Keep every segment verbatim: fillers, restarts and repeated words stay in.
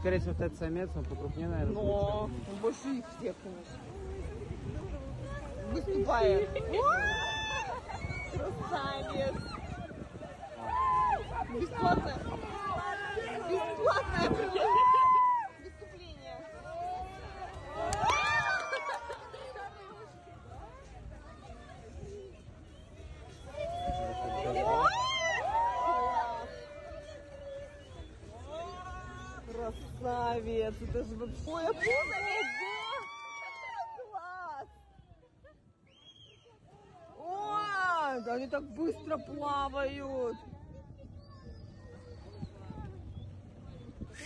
Скорее всего, вот этот самец, он покрупнее, наверное. Но он больше их всех, конечно. Выступает. Красавец. Бесплатное. Бесплатное выступление. Красавец, это же вообще... Ой, опоза, да? Класс! О, да они так быстро плавают!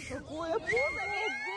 Какое опоза, да?